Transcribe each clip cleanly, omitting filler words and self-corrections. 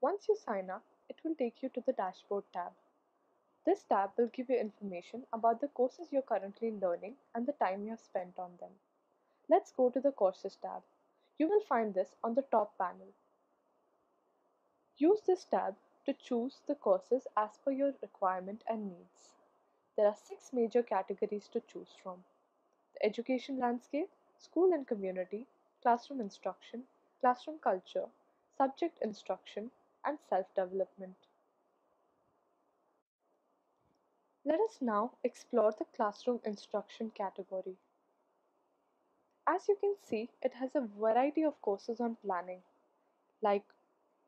Once you sign up, it will take you to the dashboard tab. This tab will give you information about the courses you're currently learning and the time you have spent on them. Let's go to the courses tab. You will find this on the top panel. Use this tab to choose the courses as per your requirement and needs. There are 6 major categories to choose from: the education landscape, school and community, classroom instruction, classroom culture, subject instruction, and self-development. Let us now explore the classroom instruction category. As you can see, it has a variety of courses on planning, like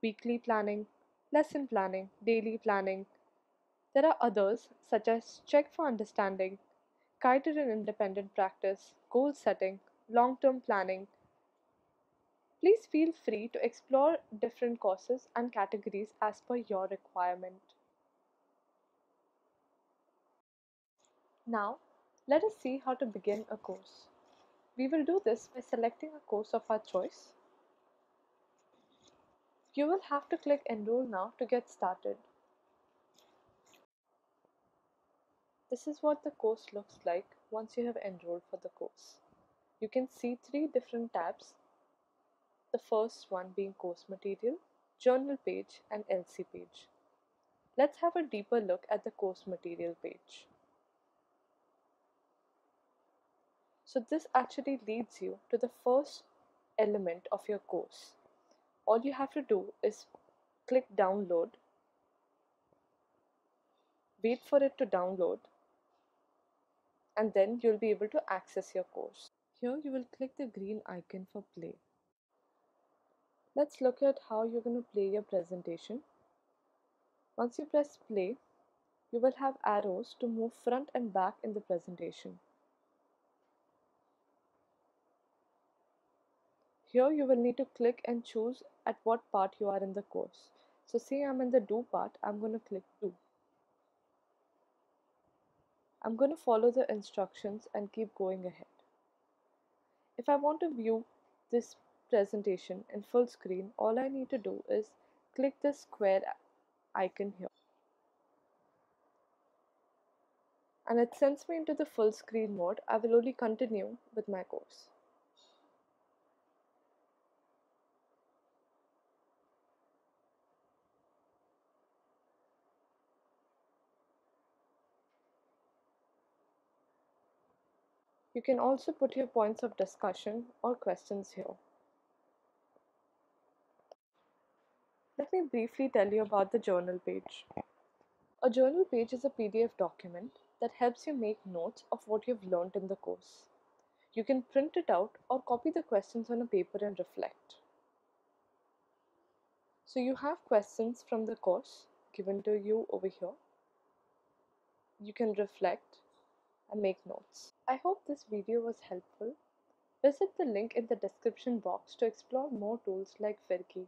weekly planning, lesson planning, daily planning. There are others such as Check for Understanding, Guided and Independent Practice, Goal Setting, Long-Term Planning. Please feel free to explore different courses and categories as per your requirement. Now, let us see how to begin a course. We will do this by selecting a course of our choice. You will have to click Enroll Now to get started. This is what the course looks like once you have enrolled for the course. You can see 3 different tabs, the first one being course material, journal page, and LC page. Let's have a deeper look at the course material page. So this actually leads you to the first element of your course. All you have to do is click download, wait for it to download, and then you'll be able to access your course. Here you will click the green icon for play. Let's look at how you're going to play your presentation. Once you press play, you will have arrows to move front and back in the presentation. Here you will need to click and choose at what part you are in the course. So say I'm in the do part, I'm going to click do. I'm going to follow the instructions and keep going ahead. If I want to view this presentation in full screen, all I need to do is click the square icon here. And it sends me into the full screen mode. I will only continue with my course. You can also put your points of discussion or questions here. Let me briefly tell you about the journal page. A journal page is a PDF document that helps you make notes of what you've learned in the course. You can print it out or copy the questions on a paper and reflect. So you have questions from the course given to you over here. You can reflect and make notes. I hope this video was helpful. Visit the link in the description box to explore more tools like Firki.